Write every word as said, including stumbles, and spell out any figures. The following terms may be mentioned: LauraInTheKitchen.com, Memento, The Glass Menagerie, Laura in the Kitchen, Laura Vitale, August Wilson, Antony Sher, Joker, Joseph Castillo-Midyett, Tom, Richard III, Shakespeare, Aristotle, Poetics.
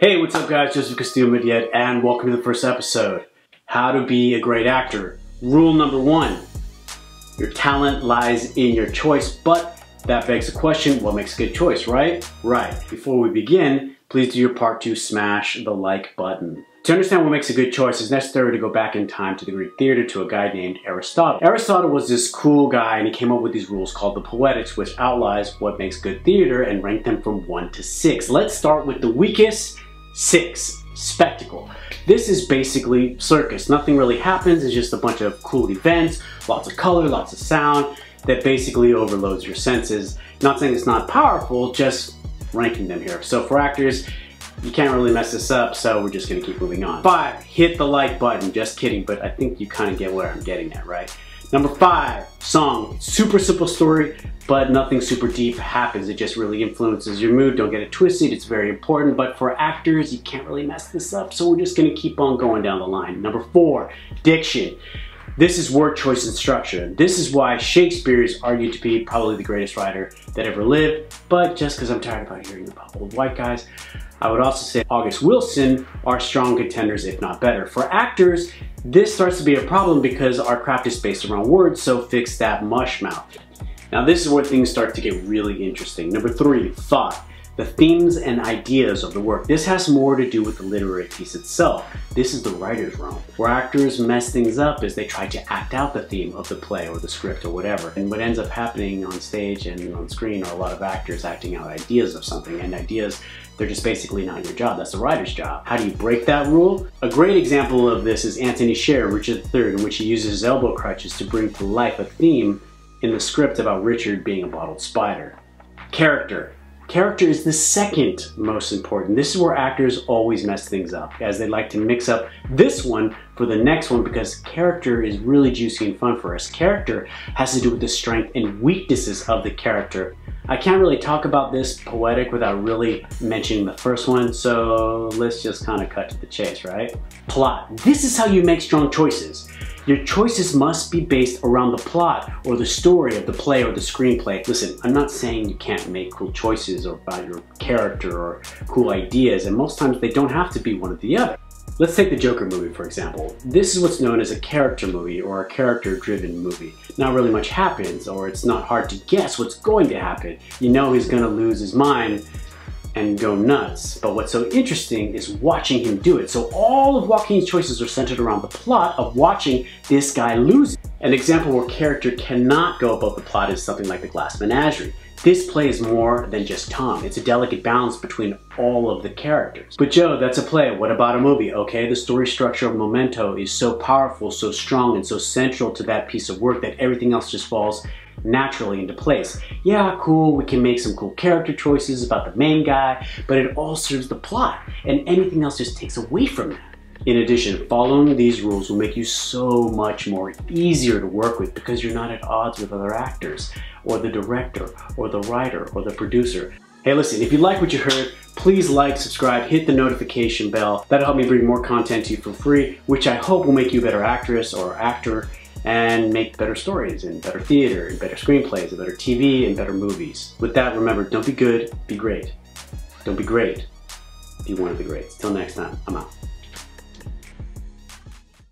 Hey, what's up guys, Joseph Castillo-Midyett, and welcome to the first episode. How to be a great actor. Rule number one, your talent lies in your choice, but that begs the question, what makes a good choice, right? Right. Before we begin, please do your part to smash the like button. To understand what makes a good choice, it's necessary to go back in time to the Greek theater to a guy named Aristotle. Aristotle was this cool guy, and he came up with these rules called the Poetics, which outlines what makes good theater and ranked them from one to six. Let's start with the weakest. Six, spectacle. This is basically circus. Nothing really happens, it's just a bunch of cool events, lots of color, lots of sound, that basically overloads your senses. Not saying it's not powerful, just ranking them here. So for actors, you can't really mess this up, so we're just gonna keep moving on. Five, hit the like button. Just kidding, but I think you kind of get where I'm getting at, right? Number five, song. Super simple story, but nothing super deep happens. It just really influences your mood. Don't get it twisted, it's very important, but for actors, you can't really mess this up, so we're just gonna keep on going down the line. Number four, diction. This is word choice and structure. This is why Shakespeare is argued to be probably the greatest writer that ever lived, but just because I'm tired about hearing about old white guys, I would also say August Wilson are strong contenders, if not better. For actors, this starts to be a problem because our craft is based around words, so fix that mush mouth. Now this is where things start to get really interesting. Number three, thought. The themes and ideas of the work. This has more to do with the literary piece itself. This is the writer's realm, where actors mess things up as they try to act out the theme of the play or the script or whatever. And what ends up happening on stage and on screen are a lot of actors acting out ideas of something, and ideas, they're just basically not your job. That's the writer's job. How do you break that rule? A great example of this is Antony Sher, Richard the Third, in which he uses his elbow crutches to bring to life a theme in the script about Richard being a bottled spider. Character. Character is the second most important. This is where actors always mess things up, as they like to mix up this one for the next one, because character is really juicy and fun for us. Character has to do with the strength and weaknesses of the character. I can't really talk about this poetic without really mentioning the first one, so let's just kind of cut to the chase, right? Plot. This is how you make strong choices. Your choices must be based around the plot or the story of the play or the screenplay. Listen, I'm not saying you can't make cool choices or about your character or cool ideas, and most times they don't have to be one or the other. Let's take the Joker movie, for example. This is what's known as a character movie or a character-driven movie. Not really much happens, or it's not hard to guess what's going to happen. You know he's gonna lose his mind and go nuts. But what's so interesting is watching him do it. So all of Joaquin's choices are centered around the plot of watching this guy lose. An example where character cannot go above the plot is something like The Glass Menagerie. This play is more than just Tom. It's a delicate balance between all of the characters. But Joe, that's a play. What about a movie? Okay, the story structure of Memento is so powerful, so strong, and so central to that piece of work that everything else just falls naturally into place. Yeah, cool, we can make some cool character choices about the main guy, but it all serves the plot, and anything else just takes away from that. In addition, following these rules will make you so much more easier to work with because you're not at odds with other actors, or the director, or the writer, or the producer. Hey listen, if you like what you heard, please like, subscribe, hit the notification bell. That'll help me bring more content to you for free, which I hope will make you a better actress or actor, and make better stories, and better theater, and better screenplays, and better T V, and better movies. With that, remember, don't be good, be great. Don't be great, be one of the greats. Till next time, I'm out.